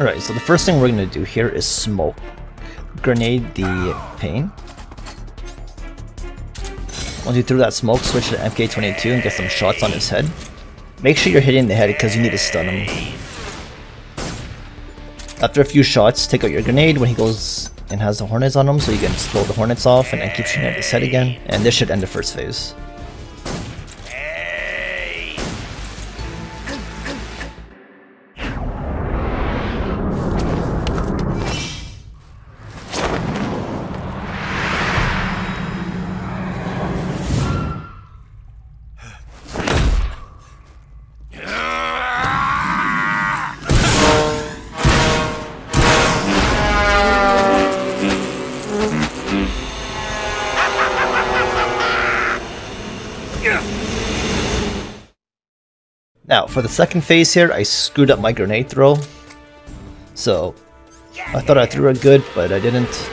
Alright, so the first thing we're going to do here is smoke grenade the Pain. Once you threw that smoke, switch to MK-22 and get some shots on his head. Make sure you're hitting the head because you need to stun him. After a few shots, take out your grenade when he goes and has the hornets on him so you can blow the hornets off and then keep shooting at his head again. And this should end the first phase. Now, for the second phase here, I screwed up my grenade throw. So, I thought I threw it good, but I didn't.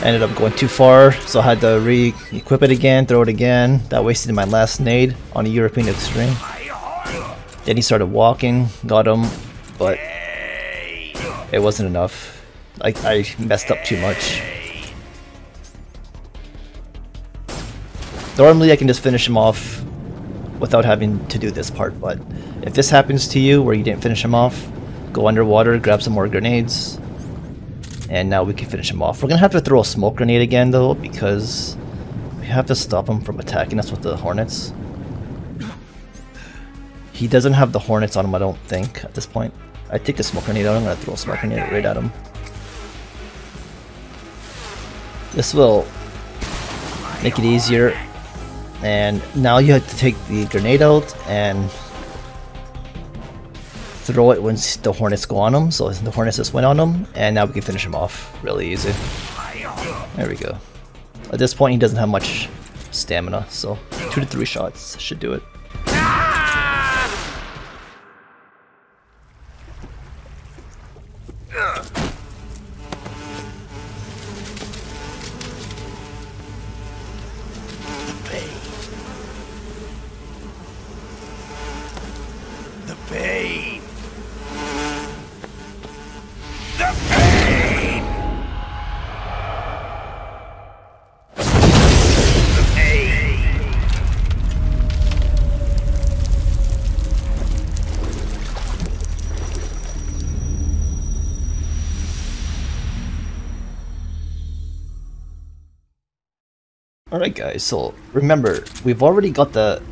I ended up going too far, so I had to re-equip it again, throw it again. That wasted my last nade on a European Extreme. Then he started walking, got him, but it wasn't enough. I messed up too much. Normally, I can just finish him off without having to do this part, but if this happens to you where you didn't finish him off, go underwater, grab some more grenades, and now we can finish him off. We're gonna have to throw a smoke grenade again though, because we have to stop him from attacking us with the hornets. He doesn't have the hornets on him, I don't think, at this point. I take the smoke grenade out, I'm gonna throw a smoke grenade right at him. This will make it easier. And now you have to take the grenade out and throw it when the hornets go on him. So the hornets just went on him, and now we can finish him off really easy. There we go. At this point, he doesn't have much stamina, so 2 to 3 shots should do it. Alright guys, so remember, we've already got the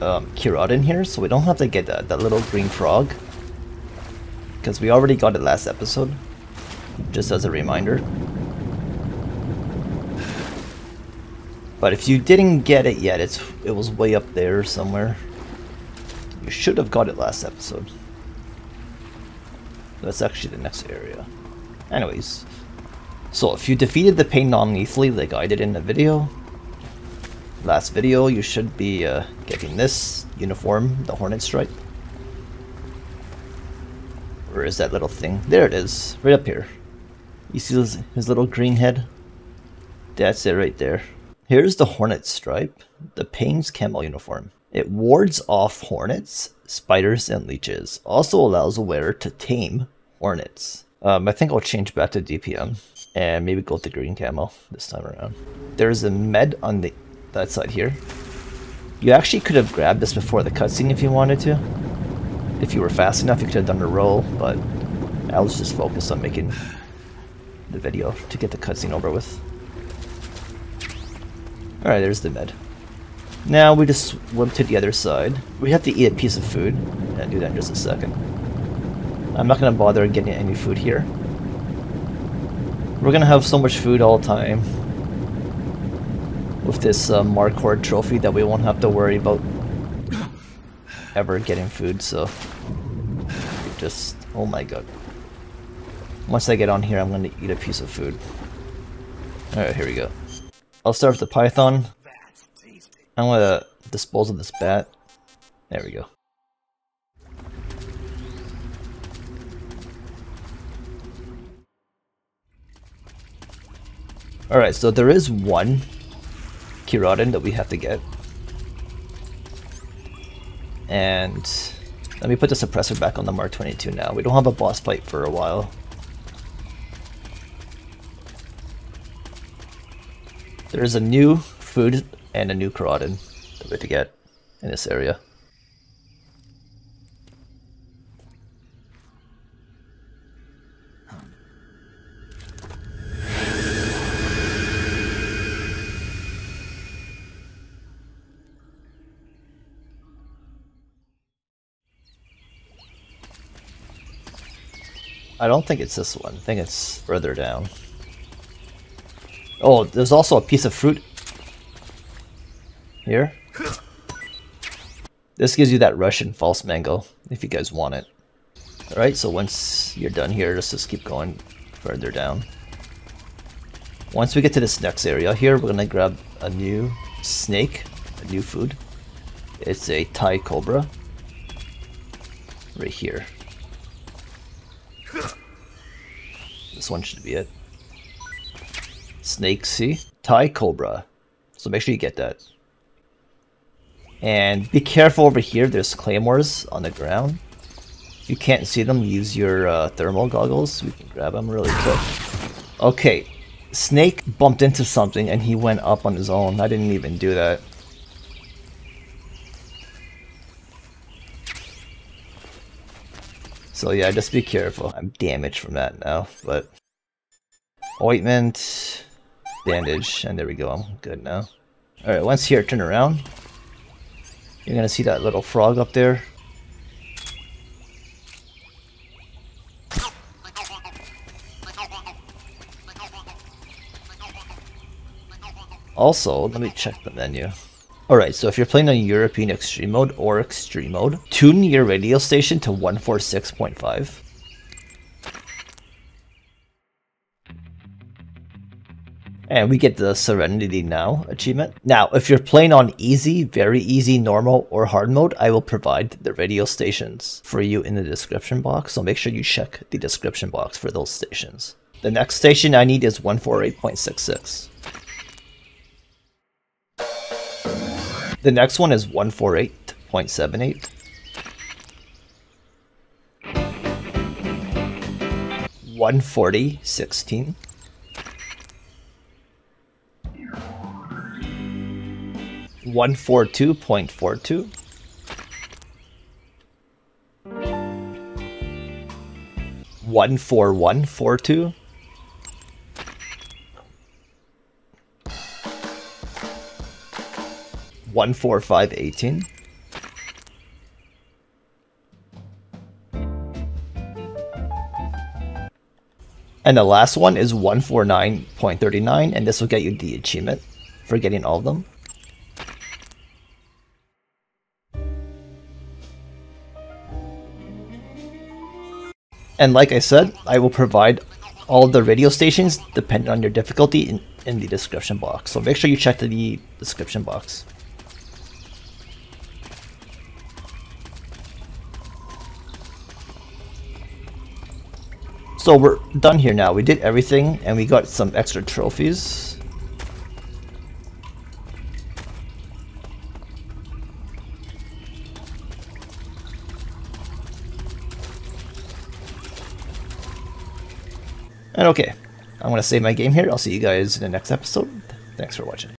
Kerotan here, so we don't have to get that little green frog, because we already got it last episode, just as a reminder. But if you didn't get it yet, it was way up there somewhere. You should have got it last episode. That's actually the next area. Anyways. So if you defeated the Pain non-lethally like I did in the video, last video, you should be getting this uniform, the Hornet Stripe. Where is that little thing? There it is, right up here. You see his little green head? That's it right there. Here's the Hornet Stripe, the Pain's camo uniform. It wards off hornets, spiders, and leeches. Also allows the wearer to tame hornets. I think I'll change back to DPM. And maybe go with the green camo this time around. There's a med on that side here. You actually could have grabbed this before the cutscene if you wanted to. If you were fast enough, you could have done a roll, but I was just focused on making the video to get the cutscene over with. Alright, there's the med. Now we just swim to the other side. We have to eat a piece of food, and I'll do that in just a second. I'm not going to bother getting any food here. We're gonna have so much food all the time with this Markhor trophy that we won't have to worry about ever getting food, so just, oh my god. Once I get on here, I'm gonna eat a piece of food. Alright, here we go. I'll start with the python. I'm gonna dispose of this bat. There we go. Alright, so there is one Kerotan that we have to get. And Let me put the suppressor back on the Mark 22 now. We don't have a boss fight for a while. There's a new food and a new Kerotan that we have to get in this area. I don't think it's this one. I think it's further down. Oh, there's also a piece of fruit here. This gives you that Russian false mango if you guys want it. Alright, so once you're done here, let's just keep going further down. Once we get to this next area here, we're gonna grab a new snake, a new food. It's a Thai Cobra. Right here. This one should be it. Snake, see? Thai Cobra. So make sure you get that. And be careful over here, there's claymores on the ground. If you can't see them, use your thermal goggles so we can grab them really quick. Okay, Snake bumped into something and he went up on his own. I didn't even do that. So yeah, just be careful. I'm damaged from that now, but... Ointment... Bandage, and there we go, I'm good now. Alright, once here, turn around. You're gonna see that little frog up there. Also, let me check the menu. Alright, so if you're playing on European Extreme Mode or Extreme Mode, tune your radio station to 146.5. And we get the Serenity Now achievement. Now, if you're playing on easy, very easy, normal, or hard mode, I will provide the radio stations for you in the description box, so make sure you check the description box for those stations. The next station I need is 148.66. The next one is 148.78. 140.16. 142.42. 141.42. 145.18. 18. And the last one is 149.39, and this will get you the achievement for getting all of them. And like I said, I will provide all the radio stations depending on your difficulty in the description box. So make sure you check the description box. So we're done here now. We did everything and we got some extra trophies. And okay, I'm going to save my game here. I'll see you guys in the next episode. Thanks for watching.